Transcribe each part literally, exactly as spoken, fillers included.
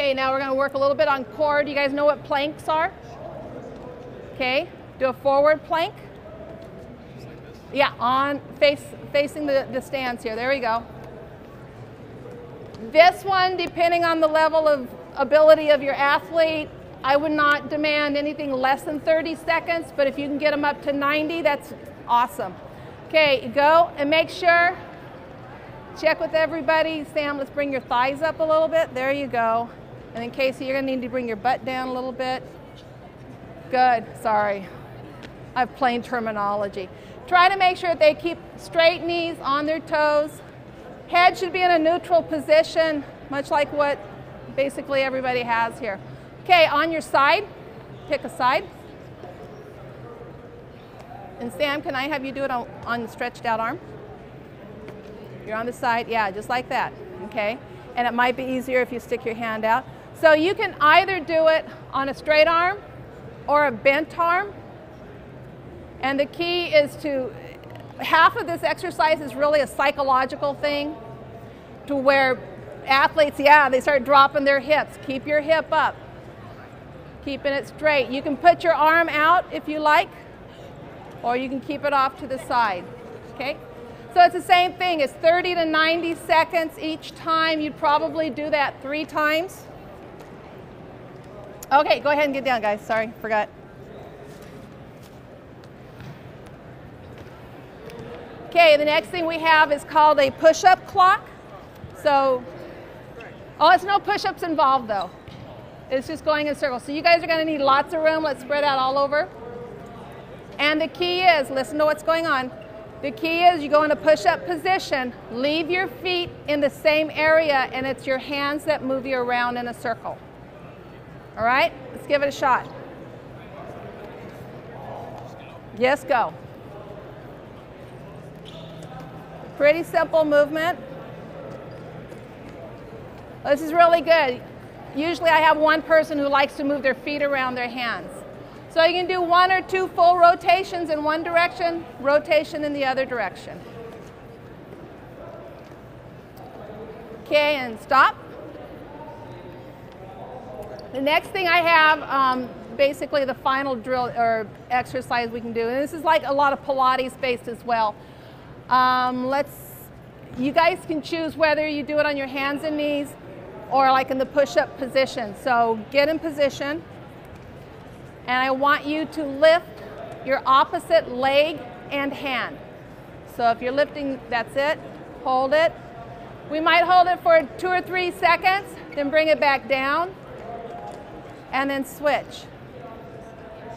Okay, now we're going to work a little bit on core. Do you guys know what planks are? Okay, do a forward plank. Just like this. Yeah, on face facing the, the stands here. There we go. This one, depending on the level of ability of your athlete, I would not demand anything less than thirty seconds, but if you can get them up to ninety, that's awesome. Okay, you go and make sure, check with everybody. Sam, let's bring your thighs up a little bit. There you go. And then Casey, you're going to need to bring your butt down a little bit. Good. Sorry. I have plain terminology. Try to make sure that they keep straight knees on their toes. Head should be in a neutral position, much like what basically everybody has here. Okay, on your side, pick a side. And Sam, can I have you do it on, on the stretched out arm? You're on the side, yeah, just like that, okay? And it might be easier if you stick your hand out. So you can either do it on a straight arm or a bent arm. And the key is to, half of this exercise is really a psychological thing to where athletes, yeah, they start dropping their hips. Keep your hip up, keeping it straight. You can put your arm out if you like, or you can keep it off to the side, okay? So it's the same thing, it's thirty to ninety seconds each time. You'd probably do that three times. Okay, go ahead and get down, guys. Sorry, forgot. Okay, the next thing we have is called a push-up clock. So, oh, it's no push-ups involved though. It's just going in circles. So you guys are gonna need lots of room. Let's spread out all over. And the key is, listen to what's going on. The key is you go in a push-up position, leave your feet in the same area, and it's your hands that move you around in a circle. All right, let's give it a shot. Yes, go. Pretty simple movement. This is really good. Usually I have one person who likes to move their feet around their hands. So you can do one or two full rotations in one direction, rotation in the other direction. Okay, and stop. The next thing I have, um, basically the final drill or exercise we can do, and this is like a lot of Pilates based as well. Um, let's, you guys can choose whether you do it on your hands and knees or like in the push-up position. So get in position. And I want you to lift your opposite leg and hand. So if you're lifting, that's it. Hold it. We might hold it for two or three seconds, then bring it back down, and then switch.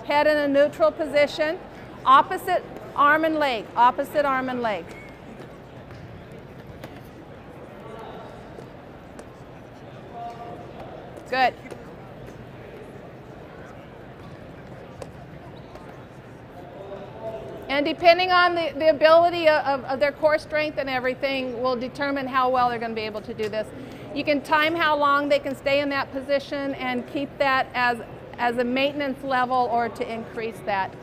Head in a neutral position. Opposite arm and leg, opposite arm and leg. Good. And depending on the, the ability of, of their core strength and everything will determine how well they're going to be able to do this. You can time how long they can stay in that position and keep that as, as a maintenance level or to increase that.